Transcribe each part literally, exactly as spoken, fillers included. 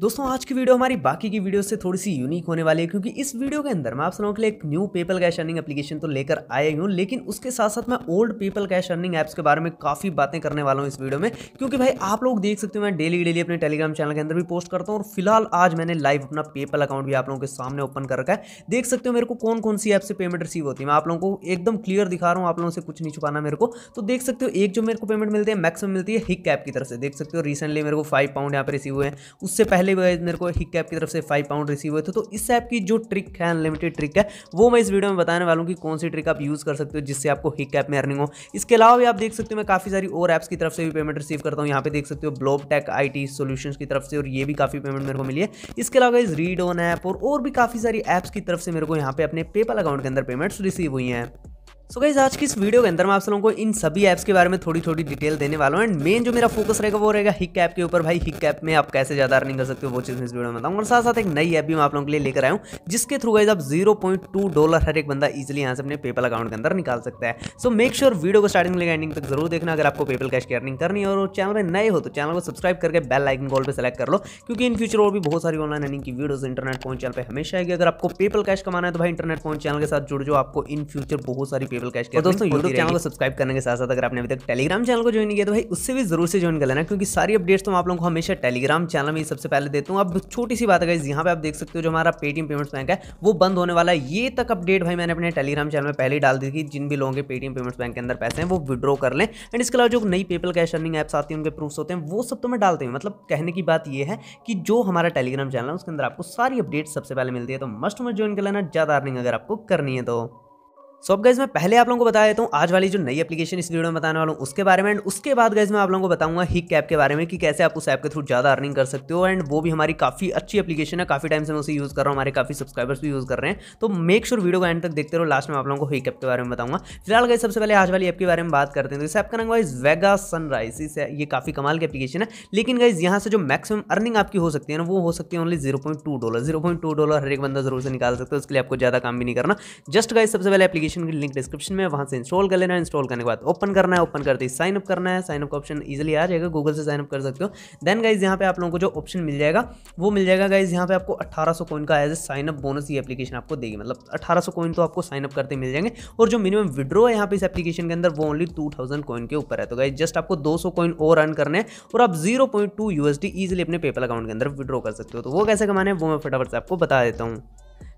दोस्तों आज की वीडियो हमारी बाकी की वीडियो से थोड़ी सी यूनिक होने वाली है, क्योंकि इस वीडियो के अंदर मैं आप लोगों के लिए एक new PayPal cash earning application तो लेकर आया हूँ, लेकिन उसके साथ साथ मैं old PayPal cash earning apps के बारे में काफ़ी बातें करने वाला हूँ इस वीडियो में। क्योंकि भाई आप लोग देख सकते हो मैं डेली डेली अपने टेलीग्राम चैनल के अंदर भी पोस्ट करता हूँ और फिलहाल आज मैंने लाइव अपना पेपल अकाउंट भी आप लोगों के सामने ओपन कर रखा है। देख सकते हो मेरे को कौन कौन सी ऐप से पेमेंट रिसीव होती है, मैं आप लोगों को एकदम क्लियर दिखा रहा हूँ, आप लोगों से कुछ नहीं छुपाना मेरे को। तो देख सकते हो एक जो मेरे को पेमेंट मिलती है मैक्सिमम मिलती है हिक ऐप की तरफ से। देख सकते हो रिसेंटली मेरे को फाइव पाउंड यहाँ पर रिसीव हुए हैं, उससे पहले मेरे को हिक ऐप की तरफ से फाइव पाउंड रिसीव हुए थे। तो इस ऐप की जो ट्रिक है, अनलिमिटेड ट्रिक है, वो मैं इस वीडियो में बताने वाला हूँ कि कौन सी ट्रिक आप यूज कर सकते हो जिससे आपको हिक ऐप में अर्निंग हो। इसके अलावा भी आप देख सकते हो मैं काफी सारी और ऐप्स की तरफ से भी पेमेंट रिसीव करता हूँ। यहाँ पे देख सकते हो ब्लॉब टेक आईटी सॉल्यूशंस की तरफ से, और ये भी काफी पेमेंट मेरे को मिली है। इसके अलावा इस रीड ऑन ऐप और, और भी काफी सारी ऐप्स की तरफ से मेरे को यहाँ पे अपने पेपल अकाउंट के अंदर पेमेंट्स रिसीव हुई हैं। सो गाइस आज की इस वीडियो के अंदर मैं आप लोगों को इन सभी ऐप्स के बारे में थोड़ी थोड़ी डिटेल देने वाला हूँ। एंड मेन जो मेरा फोकस रहेगा वो रहेगा हिक ऐप के ऊपर। भाई हिक ऐप में आप कैसे ज़्यादा अर्निंग कर सकते हो वो चीज़ मैं इस वीडियो में बताऊँगा। और साथ साथ एक नई ऐप भी मैं आप लोगों के लिए लेकर आया हूँ, जिसके थ्रू गाइस आप जीरो पॉइंट टू डॉलर हर एक बंदा ईजिली यहाँ से अपने पेपल अकाउंट के अंदर निकाल सकता है। सो मेक श्योर वीडियो को स्टार्टिंग लेकर एंडिंग तक जरूर देखना अगर आपको पेपल कैश की अर्निंग करनी है। और चैनल में नए हो तो चैनल को सब्सक्राइब करके बेल आइकन कॉल पर सेलेक्ट कर लो, क्योंकि इन फ्यूचर और भी बहुत सारी ऑनलाइन अर्निंग की वीडियोस इंटरनेट पॉइंट चैनल पर हमेशा आएगी। अगर आपको पेपल कैश कमाना है तो भाई इंटरनेट पॉइंट चैनल के साथ जुड़ जाओ, आपको इन फ्यूचर बहुत सारी पेपल कैश। और दोस्तों यूट्यूब चैनल को सब्सक्राइब करने के साथ साथ अगर आपने अभी तक टेलीग्राम चैनल को ज्वाइन किया तो भाई उससे भी जरूर से ज्वाइन कर लेना, क्योंकि सारी अपडेट्स तो मैं आप लोगों को हमेशा टेलीग्राम चैनल में सबसे पहले देता हूँ। अब छोटी सी बात है गाइस, यहाँ पे आप देख सकते हो जो हमारा पेटीएम पेमेंट्स बैंक है वो बंद होने वाला है। ये तक अपडेट भाई मैंने अपने टेलीग्राम चैनल में पहले ही डाल दी थी, जिन भी लोगों के पेटीएम पेमेंट्स बैंक के अंदर पैसे हैं वो विड्रॉ कर लें। एंड इसके अलावा जो नई पेपल कैश अर्निंग ऐप्स आती है उनके प्रूफ्स होते हैं वो सब तो मैं डालते हूँ। मतलब कहने की बात ये है कि जो हमारा टेलीग्राम चैनल है उसके अंदर आपको सारी अपडेट सबसे पहले मिलती है, तो मस्ट मस्ट ज्वाइन कर लेना ज़्यादा अर्निंग अगर आपको करनी है तो। सो अब गाइज मैं पहले आप लोगों को बता देता हूँ आज वाली जो नई एप्लीकेशन इस वीडियो में बताने वाला हूँ उसके बारे में। एंड उसके बाद गाइज मैं आप लोगों को बताऊंगा हिक ऐप के बारे में कि कैसे आप उस ऐप के थ्रू ज़्यादा अर्निंग कर सकते हो। एंड वो भी हमारी काफ़ी अच्छी एप्लीकेशन है, काफ़ी टाइम से मैं उसे यूज़ कर रहा हूँ, हमारे काफ़ी सब्सक्राइबर्स भी यूज़ कर रहे हैं। तो मेक श्योर वीडियो को एंड तक देखते रहो, लास्ट में आप लोगों को हिक ऐप के बारे में बताऊँगा। फिलहाल गाइज सबसे पहले आज वाली ऐप के बारे में बात करते हैं। तो इस ऐप का नाम गाइज वेगा सनराइज है, ये काफ़ी कमाल की एप्लीकेशन है। लेकिन गाइज यहाँ से जो मैक्सिमम अर्निंग आपकी हो सकती है ना वो हो सकती है only zero point two dollar zero point two dollar हर एक बंदा जरूर से निकाल सकता है। उसके लिए आपको ज़्यादा काम भी नहीं करना। जस्ट गाइज सबसे पहले एप्लीकेशन की लिंक डिस्क्रिप्शन में, वहां से इंस्टॉल कर लेना है। इंस्टॉल करने के बाद ओपन करना है, ओपन करते ही साइन अप करना है। साइन अप का ऑप्शन इजीली आ जाएगा, गूगल से साइन अप कर सकते हो। देन गाइज यहाँ पे आप लोगों को जो ऑप्शन मिल जाएगा वो मिल जाएगा गाइज यहाँ पे आपको अठारह सौ कॉइन का as a sign up bonus ये एप्लीकेशन आपको देगी। मतलब अठारह सौ कॉइन तो आपको साइन अप करते मिल जाएंगे, और जो मिनिमम विड्रॉ है यहाँ पे इस एप्लीकेशन के अंदर वो ओनली टू थाउजेंड कॉइन के ऊपर है। तो गाइज जस्ट आपको दो सौ कॉइन और अर्न करने हैं और आप zero point two USD easily अपने पेपल अकाउंट के अंदर विड्रॉ कर सकते हो। तो वो कैसे कमाने है वो मैं फटाफट से आपको बता देता हूँ।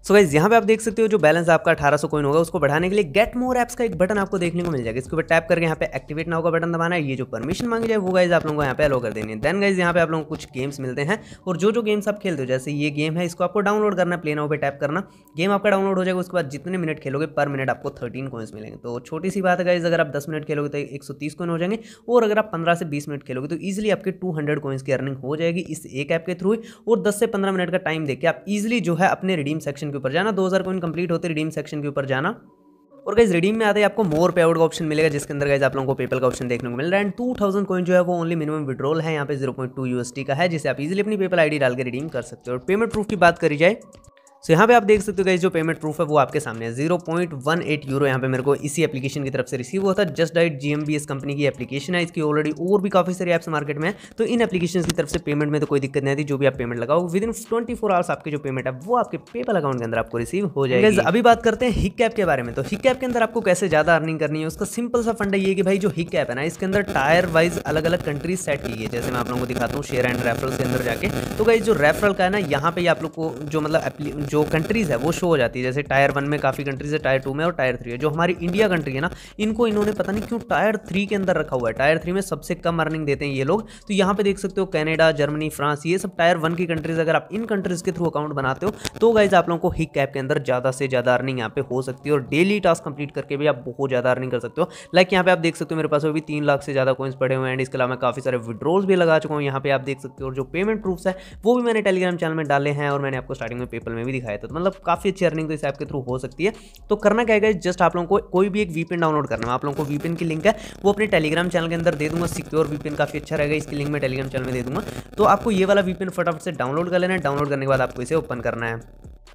सो गाइस यहाँ पे आप देख सकते हो जो बैलेंस आपका अठारह सौ कॉइन होगा उसको बढ़ाने के लिए गेट मोर ऐप्स का एक बटन आपको देखने को मिल जाएगा। इसके ऊपर टैप करके यहाँ पे एक्टिवेट नाउ का बटन दबाना है। ये जो परमिशन मांगी जाए वो गाइस आप लोगों को यहाँ पे अलो कर देनी है। देन गाइस यहाँ पे आप लोगों को कुछ गेम्स मिलते हैं, और जो जो गेम्स आप खेलते हो जैसे ये गेम है इसको आपको डाउनलोड करना है, प्ले नाउ पे टैप करना, गेम आपका डाउनलोड हो जाएगा। उसके बाद जितने मिनट खेलोगे पर मिनट आपको थर्टीन कॉइन्स मिलेंगे। तो छोटी सी बात है गाइस, अगर आप दस मिनट खेलोगे तो एक सौ तीस कॉइन हो जाएंगे, और अगर आप पंद्रह से बीस मिनट खेलोगे तो ईजिली आपके टू हंड्रेड कॉइन्स की अर्निंग हो जाएगी इस एक ऐप के थ्रू। और दस से पंद्रह मिनट का टाइम देके आप ईजिली जो है अपने रिडीम सेक्शन के ऊपर जाना, दो हज़ार कॉइन कंप्लीट होते रिडीम सेक्शन के ऊपर जाना, और गाइस रिडीम में आते ही आपको मोर पे आउट का ऑप्शन मिलेगा जिसके अंदर गाइस आप लोगों को पेपल का ऑप्शन देखने को मिल रहा है। एंड टू थाउजेंड कॉइन जो है वो ओनली मिनिमम विड्रॉल है यहाँ पे जीरो पॉइंट टू यूएसडी का है, जिसे आप इजीली अपनी पेपल आईडी डाल के रिडीम कर सकते हो। और पेमेंट प्रूफ की बात करी जाए तो यहाँ पे आप देख सकते हो गाइस जो पेमेंट प्रूफ है वो आपके सामने है। Zero point one eight euro यहाँ पे मेरे को इसी एप्लीकेशन की तरफ से रिसीव हुआ था। जस्ट डाइट जीएमबीएच कंपनी की एप्लीकेशन है, इसकी ऑलरेडी और भी काफ़ी सारी ऐप्स मार्केट में है। तो इन एप्लीकेशन की तरफ से पेमेंट में तो कोई दिक्कत नहीं आती, जो भी आप पेमेंट लगाओ within twenty four hours आपकी जो पेमेंट है वो आपके पेपल अकाउंट के अंदर आपको रिसीव हो जाएगी। अभी बात करते हैं हिक ऐप के बारे में। तो हिक ऐप के अंदर आपको कैसे ज़्यादा अर्निंग करनी है उसका सिंपल सा फंडा ये कि भाई जो हिक ऐप है ना इसके अंदर टायर वाइज अलग अलग कंट्रीज सेट की है, जैसे मैं आप लोगों को दिखाता हूँ शेयर एंड रेफरल के अंदर जाके। तो गाइस जो रेफरल का है ना यहाँ पे आप लोग को जो मतलब जो कंट्रीज है वो शो हो जाती है। जैसे टायर वन में काफ़ी कंट्रीज है, टायर टू में और टायर थ्री है। जो हमारी इंडिया कंट्री है ना इनको इन्होंने पता नहीं क्यों टायर थ्री के अंदर रखा हुआ है, टायर थ्री में सबसे कम अर्निंग देते हैं ये लोग। तो यहाँ पे देख सकते हो कनाडा, जर्मनी, फ्रांस, ये सब टायर वन की कंट्रीज। अगर आप इन कंट्रीज के थ्रू अकाउंट बनाते हो तो गाइज आप लोगों को हिक ऐप के अंदर ज़्यादा से ज़्यादा अर्निंग यहाँ पे हो सकती है, और डेली टास्क कंप्लीट करके भी आप बहुत ज़्यादा अर्निंग कर सकते हो। लाइक यहाँ पे आप देख सकते हो मेरे पास अभी तीन लाख से ज़्यादा कॉइन्स पड़े हुए हैं। एंड इसके अलावा मैं काफ़ी सारे विड्रॉल्स भी लगा चुका हूँ यहाँ पे आप देख सकते हो, और जो पेमेंट प्रूफ्स है वो भी मैंने टेलीग्राम चैनल में डाले हैं, और मैंने आपको स्टार्टिंग में पेपल में भी दिखाया। तो मतलब काफी अच्छी अर्निंग तो इस ऐप के थ्रू हो सकती है। तो करना क्या है, जस्ट आप लोगों को कोई भी एक वीपीएन डाउनलोड करना है। आप लोगों को वीपीएन की लिंक है वो अपने टेलीग्राम चैनल के अंदर दे दूंगा, सिक्योर वीपीएन काफी अच्छा रहेगा, इसकी लिंक मैं टेलीग्राम चैनल में दे दूंगा। तो आपको ये वाला वीपीएन फटाफट से डाउनलोड कर लेना है। डाउनलोड करने के बाद आपको इसे ओपन करना है।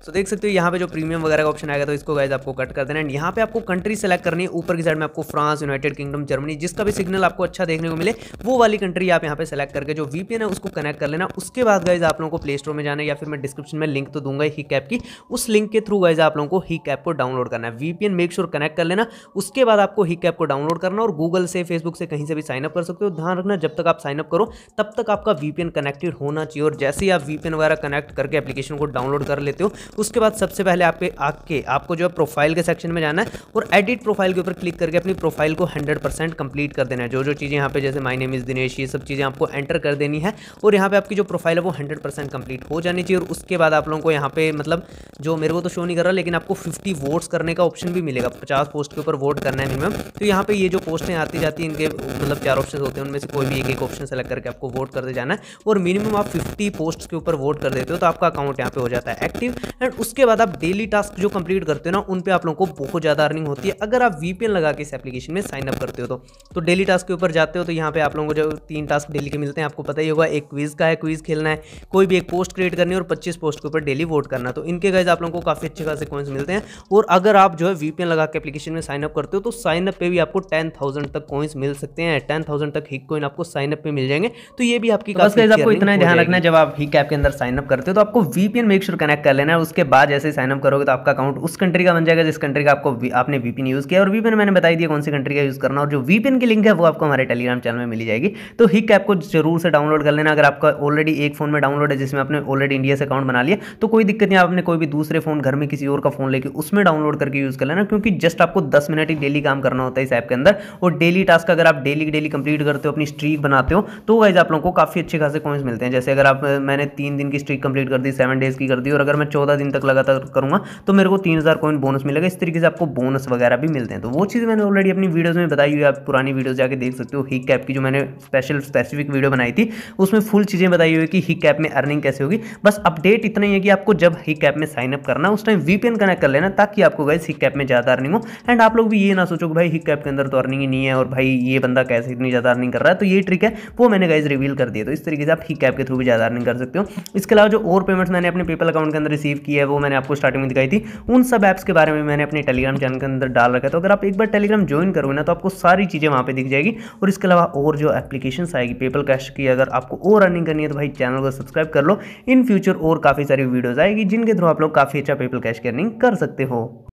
सो देख सकते हो यहाँ पे जो प्रीमियम वगैरह का ऑप्शन आएगा तो इसको गाइस आपको कट कर देना। एंड यहाँ पे आपको कंट्री सेलेक्ट करनी है, ऊपर की साइड में आपको फ्रांस, यूनाइटेड किंगडम, जर्मनी, जिसका भी सिग्नल आपको अच्छा देखने को मिले वो वाली कंट्री आप यहाँ पे सेलेक्ट करके जो वीपीएन है उसको कनेक्ट कर लेना। उसके बाद गाइस आप लोगों को प्ले स्टोर में जाना है या फिर मैं डिस्क्रिप्शन में लिंक तो दूंगा हिक ऐप की, उस लिंक के थ्रू गाइस आप लोगों को हिक ऐप को डाउनलोड करना है। वीपीएन मेक श्योर कनेक्ट कर लेना, उसके बाद आपको हिक ऐप को डाउनलोड करना और गूगल से, फेसबुक से कहीं से भी साइनअप कर सकते हो। ध्यान रखना जब तक आप साइनअप करो तब तक आपका वीपीएन कनेक्टेड होना चाहिए, और जैसे ही आप वीपीएन वगैरह कनेक्ट करके एप्लीकेशन को डाउनलोड कर लेते हो उसके बाद सबसे पहले आपके आके आपको जो है प्रोफाइल के सेक्शन में जाना है और एडिट प्रोफाइल के ऊपर क्लिक करके अपनी प्रोफाइल को हंड्रेड परसेंट कंप्लीट कर देना है। जो जो चीज़ें यहाँ पे जैसे माय नेम इज़ दिनेश, ये सब चीज़ें आपको एंटर कर देनी है और यहाँ पे आपकी जो प्रोफाइल है वो हंड्रेड परसेंट कंप्लीट हो जानी चाहिए। और उसके बाद आप लोगों को यहाँ पे मतलब जो मेरे को तो शो नहीं कर रहा लेकिन आपको फिफ्टी वोट्स करने का ऑप्शन भी मिलेगा, पचास पोस्ट के ऊपर वोट करना है मिनिमम। तो यहाँ पर ये जो पोस्टें आती जाती हैं इनके मतलब चार ऑप्शन होते हैं, उनमें से कोई भी एक एक ऑप्शन सेलेक्ट करके आपको वोट करते जाना है और मिनिमम आप फिफ्टी पोस्ट के ऊपर वोट कर देते हो तो आपका अकाउंट यहाँ पर हो जाता है एक्टिव। एंड उसके बाद आप डेली टास्क जो कंप्लीट करते हो ना उन पे आप लोगों को बहुत ज़्यादा अर्निंग होती है अगर आप वीपीएन लगा के इस एप्लीकेशन में साइन अप करते हो तो। तो डेली टास्क के ऊपर जाते हो तो यहाँ पे आप लोगों को जो तीन टास्क डेली के मिलते हैं आपको पता ही होगा, एक क्विज़ का है, क्विज़ खेलना है, कोई भी एक पोस्ट क्रिएट करनी है और पच्चीस पोस्ट के ऊपर डेली वोट करना। तो इनके गाइज आप लोगों को काफ़ी अच्छे खासे कॉइन्स मिलते हैं और अगर आप जो है वीपीएन लगा के एप्लीकेशन में साइनअप करते हो तो साइनअप पर भी आपको टेन थाउजेंड तक कॉइन्स मिल सकते हैं, टेन थाउजेंड तक हिक कॉइन आपको साइनअप पर मिल जाएंगे। तो ये भी आपकी आपको इतना ध्यान रखना है जब आप हिक ऐप के अंदर साइनअप करते हो तो आपको वीपीएन मेक श्योर कनेक्ट कर लेना है। उसके बाद जैसे साइनअप करोगे तो आपका अकाउंट उस कंट्री का बन जाएगा जिस कंट्री का आपको आपने वीपीएन यूज़ किया, और वीपीएन मैंने बताई दिया कौन सी कंट्री का यूज़ करना, और जो वीपीएन की लिंक है वो आपको हमारे टेलीग्राम चैनल में मिली जाएगी। तो हिक ऐप को जरूर से डाउनलोड कर लेना। अगर आपका ऑलरेडी एक फोन में डाउनलोड है जिसमें आपने ऑलरेडी इंडिया से अकाउंट बना लिया तो कोई दिक्कत नहीं, आपने कोई भी दूसरे फोन, घर में किसी और का फोन लेकर उसमें डाउनलोड करके यूज़ कर लेना, क्योंकि जस्ट आपको दस मिनट ही डेली काम करना होता है इस ऐप के अंदर। और डेली टास्क अगर आप डेली डेली कंप्लीट करते हो, अपनी स्ट्रीक बनाते हो तो गाइस आप लोगों को काफ़ी अच्छे खासे कॉइंस मिलते हैं। जैसे अगर आप मैंने तीन दिन की स्ट्रीक कंप्लीट कर दी, सेवन डेज की कर दी, और अगर मैं चौदह दिन तक लगातार करूँगा तो मेरे को तीन हज़ार कॉइन बोनस मिलेगा। इस तरीके से आपको बोनस वगैरह भी मिलते हैं। तो वो चीज़ मैंने ऑलरेडी अपनी वीडियोस में बताई हुई है, आप पुरानी वीडियोस जाके देख सकते हो। हिक ऐप की जो मैंने स्पेशल स्पेसिफिक वीडियो बनाई थी उसमें फुल चीज़ें बताई हुई है कि हिक ऐप में अर्निंग कैसे होगी। बस अपडेट इतना ही है कि आपको जब हिक ऐप में साइनअप करना उस टाइम वीपीएन कनेक्ट कर लेना ताकि आपको गाइस हिक ऐप में ज़्यादा अर्निंग हो। एंड आप लोग भी ये ना सोचो कि भाई हिक ऐप के अंदर तो अर्निंग ही नहीं है और भाई ये बंदा कैसे इतनी ज़्यादा अर्निंग कर रहा है, तो ये ट्रिक है वो मैंने गाइस रिवील कर दिया। तो इस तरीके से आप हिक ऐप के थ्रू भी ज़्यादा अर्निंग कर सकते हो। इसके अलावा जो और पेमेंट्स मैंने अपने पेपल अकाउंट के अंदर रिसीव की है वो मैंने आपको स्टार्टिंग में दिखाई थी, उन सब ऐप्स के बारे में मैंने अपने टेलीग्राम चैनल के अंदर डाल रखा है। तो अगर आप एक बार टेलीग्राम ज्वाइन करोगे ना तो आपको सारी चीज़ें वहाँ पे दिख जाएगी। और इसके अलावा और जो एप्लीकेशंस आएगी पेपल कैश की, अगर आपको और अर्निंग करनी है तो भाई चैनल को सब्सक्राइब कर लो। इन फ्यूचर और काफ़ी सारी वीडियोज़ आएगी जिनके थ्रू आप लोग काफ़ी अच्छा पेपल कैश की अर्निंग कर सकते हो।